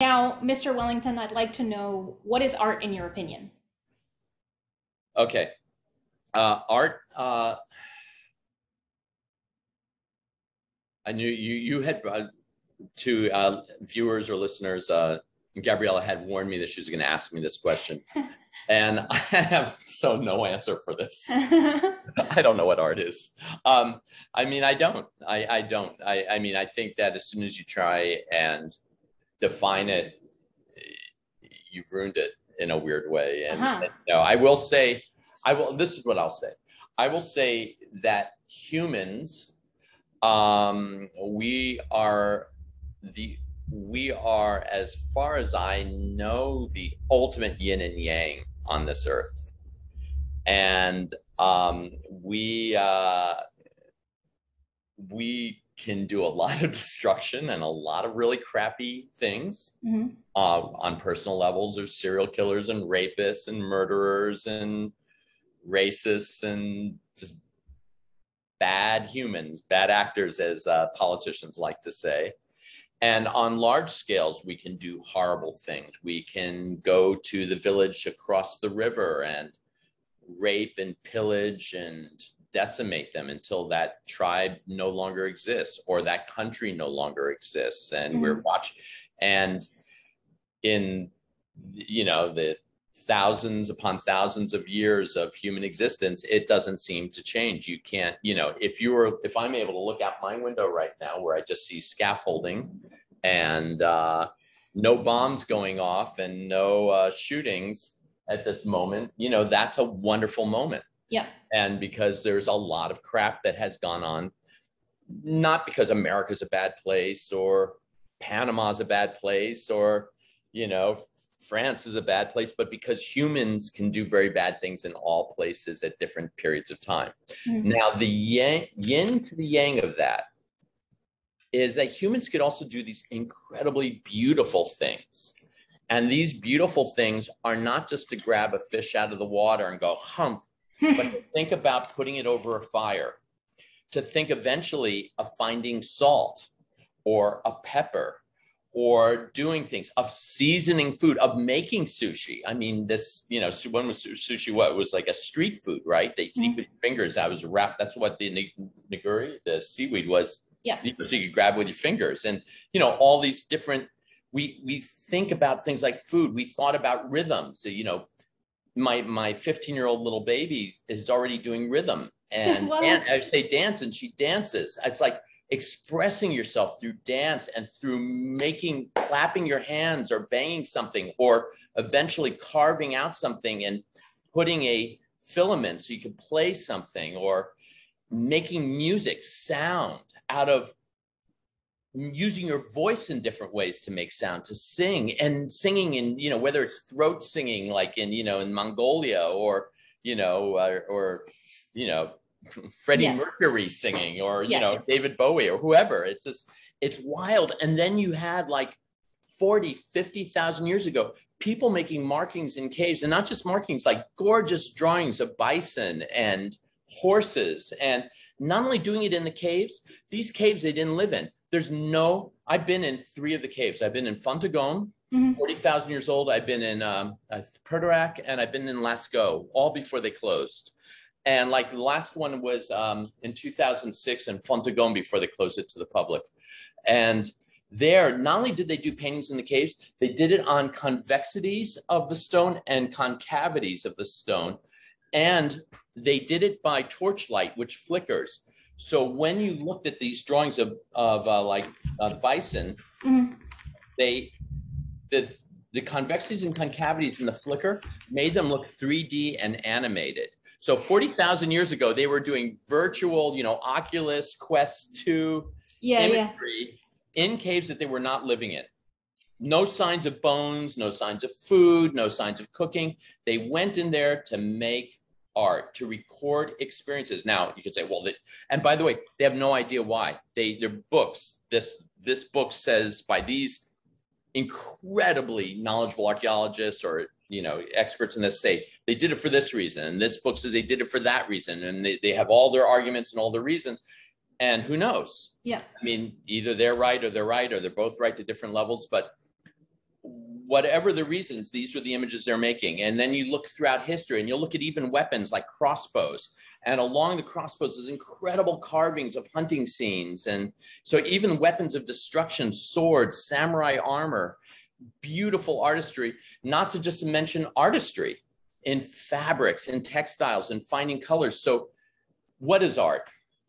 Now, Mr. Wellington, I'd like to know, what is art in your opinion? Okay. Art, I knew you had, to viewers or listeners, Gabriella had warned me that she was going to ask me this question. And I have no answer for this. I don't know what art is. I mean, I don't. I mean, I think that as soon as you try and define it, you've ruined it in a weird way. And, and you know, this is what I'll say. I will say that humans, we are, as far as I know, the ultimate yin and yang on this earth. And we can do a lot of destruction and a lot of really crappy things on personal levels. There's serial killers and rapists and murderers and racists and just bad humans, bad actors, as politicians like to say. And on large scales, we can do horrible things. We can go to the village across the river and rape and pillage and decimate them until that tribe no longer exists or that country no longer exists. And we're watching. And in, you know, the thousands upon thousands of years of human existence, it doesn't seem to change. You can't, you know, if I'm able to look out my window right now where I just see scaffolding and no bombs going off and no shootings at this moment, you know, that's a wonderful moment. Yeah. And because there's a lot of crap that has gone on, not because America's a bad place or Panama's a bad place or, you know, France is a bad place, but because humans can do very bad things in all places at different periods of time. Now, the yin to the yang of that is that humans could also do these incredibly beautiful things. And these beautiful things are not just to grab a fish out of the water and go humph, but to think about putting it over a fire, to think eventually of finding salt or a pepper, or doing things, of seasoning food, of making sushi. I mean, this, you know, when was sushi? What, it was like a street food, right? They could eat with your fingers. I was wrapped. That's what the nigiri, the seaweed was. Yeah. You know, so you could grab with your fingers. And, you know, all these different, we think about things like food. We thought about rhythms. So, you know, my 15-year-old little baby is already doing rhythm. And I say dance, and she dances. It's like, expressing yourself through dance and through making, clapping your hands or banging something, or eventually carving out something and putting a filament so you can play something, or making music, sound, out of using your voice in different ways to make sound, to sing, and singing in, you know, whether it's throat singing, like in, you know, in Mongolia, or, you know, or, you know, Freddie Mercury singing, or you know, David Bowie, or whoever. It's just, it's wild. And then you had like 40,000 to 50,000 years ago, people making markings in caves, and not just markings, like gorgeous drawings of bison and horses. And not only doing it in the caves, these caves they didn't live in. There's no, I've been in three of the caves. I've been in Font-de-Gaume, 40,000 years old. I've been in Pertorac, and I've been in Lascaux, all before they closed. And like the last one was in 2006 in Font-de-Gaume before they closed it to the public. And there, not only did they do paintings in the caves, they did it on convexities of the stone and concavities of the stone. And they did it by torchlight, which flickers. So when you looked at these drawings of bison, the convexities and concavities in the flicker made them look 3D and animated. So 40,000 years ago, they were doing virtual, you know, Oculus Quest 2 imagery in caves that they were not living in. No signs of bones, no signs of food, no signs of cooking. They went in there to make art, to record experiences. Now, you could say, well, and by the way, they have no idea why. Their books, this book says by these incredibly knowledgeable archaeologists, or you know, experts in this say they did it for this reason, and this book says they did it for that reason, and they have all their arguments and all their reasons, and who knows? Yeah, I mean, either they're right or they're right, or they're both right to different levels. But whatever the reasons, these are the images they're making. And then you look throughout history and you'll look at even weapons like crossbows. And along the crossbows is incredible carvings of hunting scenes. And so even weapons of destruction, swords, samurai armor, beautiful artistry, not to just mention artistry in fabrics, in textiles, and finding colors. So what is art?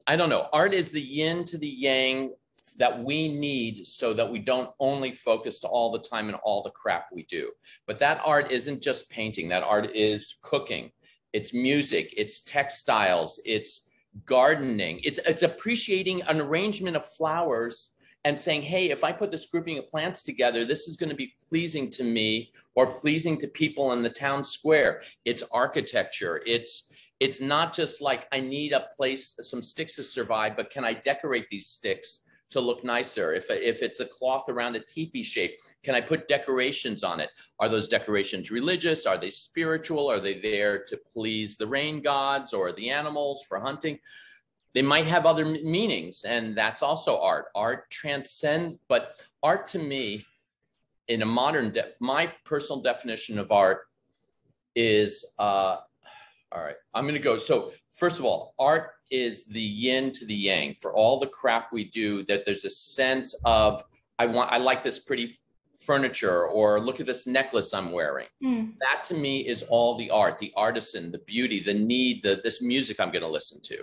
I don't know. Art is the yin to the yang that we need so that we don't only focus all the time and all the crap we do. But that art isn't just painting. That art is cooking. It's music. It's textiles. It's gardening. It's appreciating an arrangement of flowers and saying, hey, if I put this grouping of plants together, this is going to be pleasing to me or pleasing to people in the town square. It's architecture. It's not just like I need a place, some sticks to survive, but can I decorate these sticks to look nicer? If it's a cloth around a teepee shape, can I put decorations on it? Are those decorations religious? Are they spiritual? Are they there to please the rain gods or the animals for hunting? They might have other meanings, and that's also art. Art transcends, but art to me, in a modern, my personal definition of art is, all right, I'm gonna go, so first of all, art is the yin to the yang. For all the crap we do, that there's a sense of, I like this pretty furniture, or look at this necklace I'm wearing. That to me is all the art, the artisan, the beauty, the need, this music I'm gonna listen to.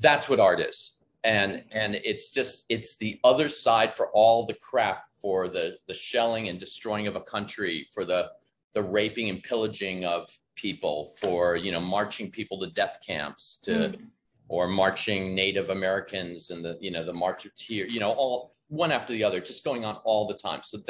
That's what art is. And it's just, it's the other side for all the crap, for the shelling and destroying of a country, for the raping and pillaging of people, for, you know, marching people to death camps, to, or marching Native Americans and the, you know, the march of tears, you know, all one after the other, just going on all the time. So that